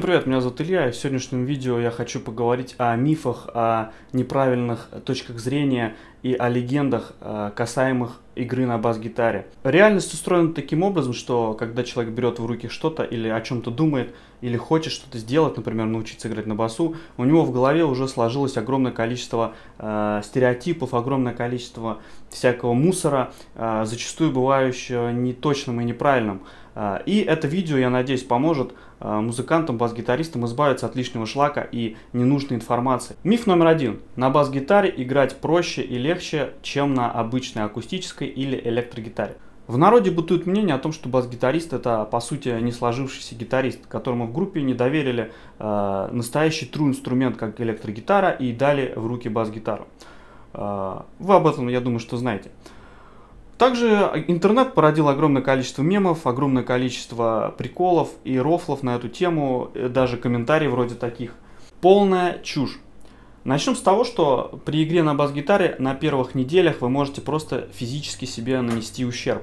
привет, меня зовут Илья, и в сегодняшнем видео я хочу поговорить о мифах, о неправильных точках зрения и о легендах, касаемых игры на бас-гитаре. Реальность устроена таким образом, что когда человек берет в руки что-то или о чем-то думает, или хочет что-то сделать, например, научиться играть на басу, у него в голове уже сложилось огромное количество стереотипов, огромное количество всякого мусора, зачастую бывающего неточным и неправильным. И это видео, я надеюсь, поможет музыкантам, бас-гитаристам избавиться от лишнего шлака и ненужной информации. Миф номер один. На бас-гитаре играть проще и легче, чем на обычной акустической или электрогитаре. В народе бытует мнение о том, что бас-гитарист — это, по сути, не сложившийся гитарист, которому в группе не доверили настоящий true инструмент, как электрогитара, и дали в руки бас-гитару. Вы об этом, я думаю, что знаете. Также интернет породил огромное количество мемов, огромное количество приколов и рофлов на эту тему, даже комментарии вроде таких. Полная чушь. Начнем с того, что при игре на бас-гитаре на первых неделях вы можете просто физически себе нанести ущерб.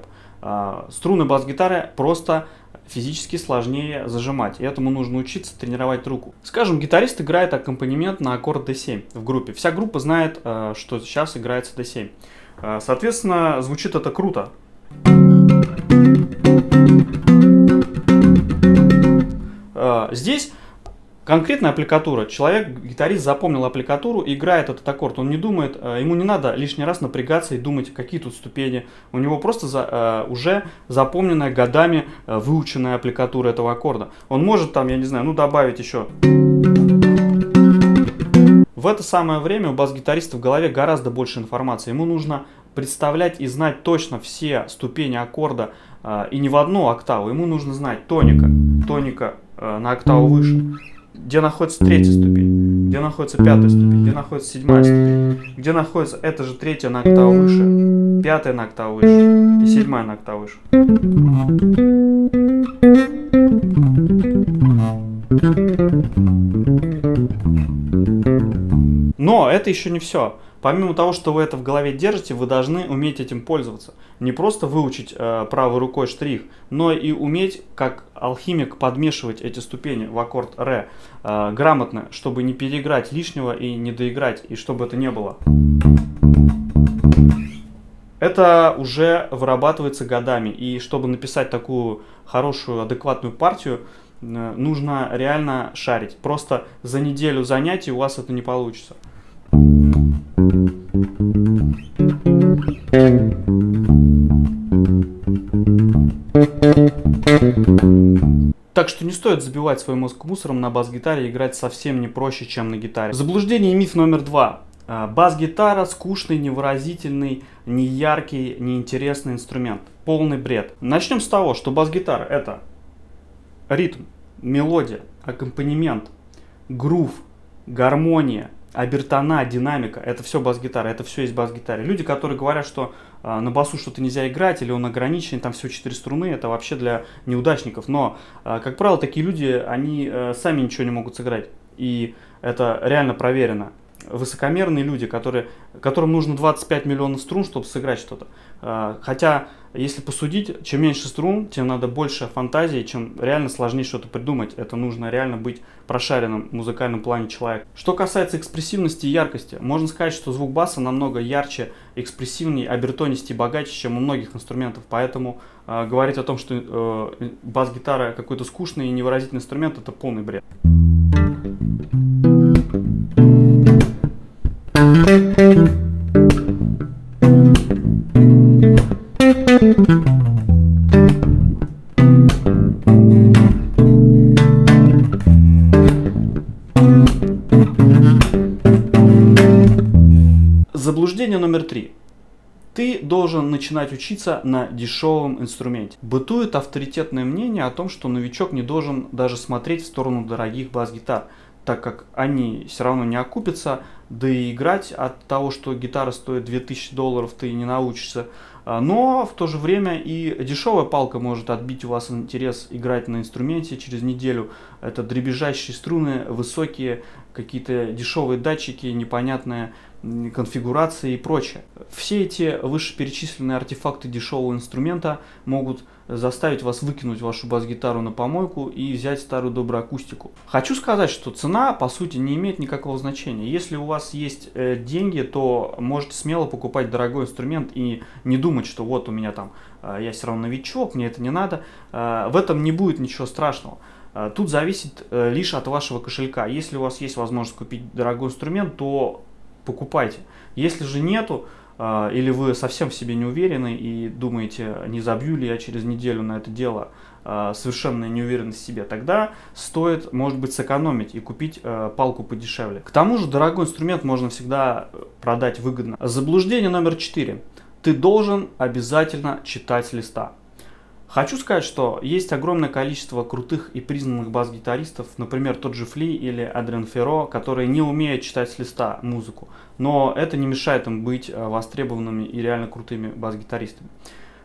Струны бас-гитары просто физически сложнее зажимать, и этому нужно учиться, тренировать руку. Скажем, гитарист играет аккомпанемент на аккорд D7 в группе. Вся группа знает, что сейчас играется D7. Соответственно, звучит это круто. Здесь конкретная аппликатура. Человек, гитарист, запомнил аппликатуру, играет этот аккорд. Он не думает, ему не надо лишний раз напрягаться и думать, какие тут ступени. У него просто уже запомненная годами выученная аппликатура этого аккорда. Он может там, я не знаю, ну добавить еще. В это самое время у бас-гитариста в голове гораздо больше информации. Ему нужно представлять и знать точно все ступени аккорда, и не в одну октаву. Ему нужно знать тоника на октаву выше, где находится третья ступень, где находится пятая ступень, где находится седьмая ступень, где находится эта же третья на октаву выше, пятая на октаву выше и седьмая на октаву выше. Но это еще не все. Помимо того, что вы это в голове держите, вы должны уметь этим пользоваться. Не просто выучить правой рукой штрих, но и уметь, как алхимик, подмешивать эти ступени в аккорд ре грамотно, чтобы не переиграть лишнего и не доиграть, и чтобы это не было. Это уже вырабатывается годами, и чтобы написать такую хорошую, адекватную партию, нужно реально шарить. Просто за неделю занятий у вас это не получится. Так что не стоит забивать свой мозг мусором. На бас-гитаре и играть совсем не проще, чем на гитаре. Заблуждение и миф номер два. Бас-гитара — скучный, невыразительный, неяркий, неинтересный инструмент. Полный бред. Начнем с того, что бас-гитара — это ритм, мелодия, аккомпанемент, грув, гармония, обертона, динамика. Это все бас-гитара, это все есть бас-гитара. Люди, которые говорят, что на басу что-то нельзя играть, или он ограничен, там всего 4 струны, это вообще для неудачников. Но, как правило, такие люди, они сами ничего не могут сыграть. И это реально проверено. Высокомерные люди, которым нужно 25 миллионов струн, чтобы сыграть что-то. Хотя, если посудить, чем меньше струн, тем надо больше фантазии, чем реально сложнее что-то придумать. Это нужно реально быть прошаренным в музыкальном плане человека. Что касается экспрессивности и яркости, можно сказать, что звук баса намного ярче, экспрессивнее, обертонистее, богаче, чем у многих инструментов. Поэтому говорить о том, что бас-гитара какой-то скучный и невыразительный инструмент, это полный бред. Заблуждение номер три. Ты должен начинать учиться на дешевом инструменте. Бытует авторитетное мнение о том, что новичок не должен даже смотреть в сторону дорогих бас-гитар, так как они все равно не окупятся, да и играть от того, что гитара стоит $2000, ты не научишься. Но в то же время и дешевая палка может отбить у вас интерес играть на инструменте через неделю. Это дребезжащие струны, высокие какие-то дешевые датчики, непонятные конфигурации и прочее. Все эти вышеперечисленные артефакты дешевого инструмента могут заставить вас выкинуть вашу бас-гитару на помойку и взять старую добрую акустику. Хочу сказать, что цена, по сути, не имеет никакого значения. Если у вас есть деньги, то можете смело покупать дорогой инструмент и не думать, что вот у меня там, я все равно новичок, мне это не надо. В этом не будет ничего страшного. Тут зависит лишь от вашего кошелька. Если у вас есть возможность купить дорогой инструмент, то покупайте. Если же нету, или вы совсем в себе не уверены и думаете, не забью ли я через неделю на это дело, совершенная неуверенность в себе, тогда стоит, может быть, сэкономить и купить палку подешевле. К тому же дорогой инструмент можно всегда продать выгодно. Заблуждение номер 4. Ты должен обязательно читать с листа. Хочу сказать, что есть огромное количество крутых и признанных бас-гитаристов, например, тот же Фли или Адриен Феро, которые не умеют читать с листа музыку, но это не мешает им быть востребованными и реально крутыми бас-гитаристами.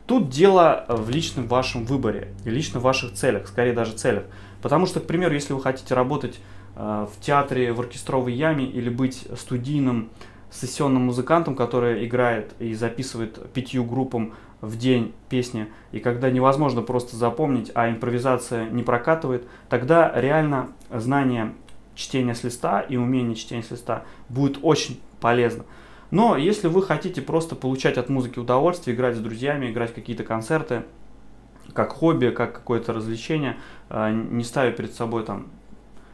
Тут дело в личном вашем выборе, и лично в ваших целях, скорее даже целях, потому что, к примеру, если вы хотите работать в театре, в оркестровой яме или быть студийным сессионным музыкантом, который играет и записывает 5 группам в день песни, и когда невозможно просто запомнить, а импровизация не прокатывает, тогда реально знание чтения с листа и умение чтения с листа будет очень полезно. Но если вы хотите просто получать от музыки удовольствие, играть с друзьями, играть в какие-то концерты, как хобби, как какое-то развлечение, не ставя перед собой там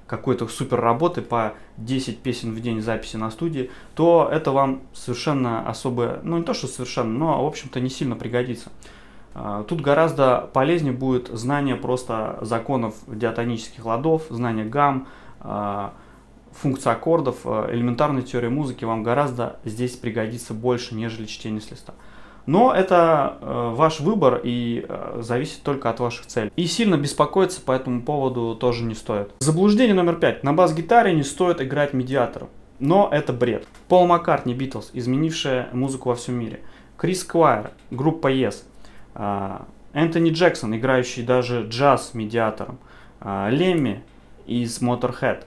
какой-то супер работы по 10 песен в день записи на студии, то это вам совершенно особое, ну не то что совершенно, но в общем-то не сильно пригодится. Тут гораздо полезнее будет знание просто законов диатонических ладов, знание гамм, функций аккордов, элементарной теории музыки вам гораздо здесь пригодится больше, нежели чтение с листа. Но это ваш выбор и зависит только от ваших целей. И сильно беспокоиться по этому поводу тоже не стоит. Заблуждение номер 5. На бас-гитаре не стоит играть медиатором. Но это бред. Пол Маккартни, Битлз, изменившая музыку во всем мире. Крис Куайр, группа Yes. Энтони Джексон, играющий даже джаз медиатором. Лемми из Motorhead.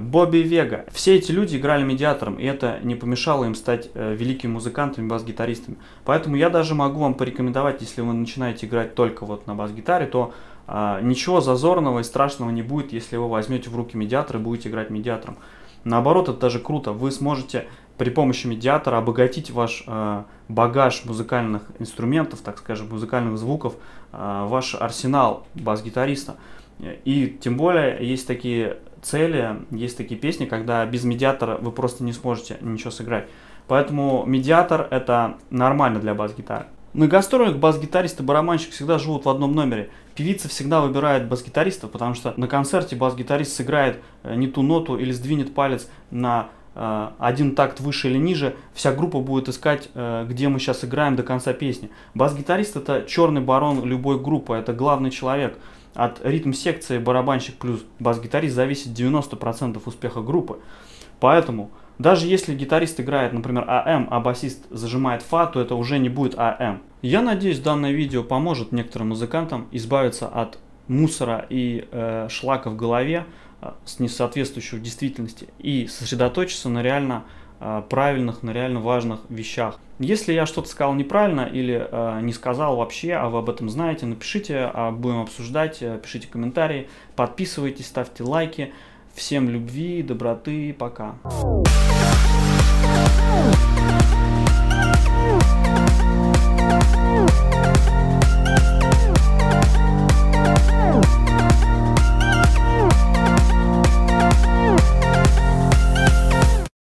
Бобби Вега. Все эти люди играли медиатором, и это не помешало им стать великими музыкантами, бас-гитаристами. Поэтому я даже могу вам порекомендовать, если вы начинаете играть только вот на бас-гитаре, то ничего зазорного и страшного не будет, если вы возьмете в руки медиатор и будете играть медиатором. Наоборот, это даже круто. Вы сможете при помощи медиатора обогатить ваш багаж музыкальных инструментов, так скажем, музыкальных звуков, ваш арсенал бас-гитариста. И тем более есть такие цели, есть такие песни, когда без медиатора вы просто не сможете ничего сыграть. Поэтому медиатор — это нормально для бас-гитары. На гастролях бас-гитарист и барабанщик всегда живут в одном номере. Певица всегда выбирает бас-гитариста, потому что на концерте бас-гитарист сыграет не ту ноту или сдвинет палец на один такт выше или ниже, вся группа будет искать, где мы сейчас играем до конца песни. Бас-гитарист — это черный барон любой группы, это главный человек. От ритм-секции барабанщик плюс бас-гитарист зависит 90% успеха группы. Поэтому, даже если гитарист играет, например, АМ, а басист зажимает Фа, то это уже не будет АМ. Я надеюсь, данное видео поможет некоторым музыкантам избавиться от мусора и шлака в голове, с несоответствующей действительности, и сосредоточиться на реально правильных, на реально важных вещах. Если я что-то сказал неправильно или не сказал вообще, а вы об этом знаете, напишите, будем обсуждать, пишите комментарии, подписывайтесь, ставьте лайки. Всем любви, доброты, пока.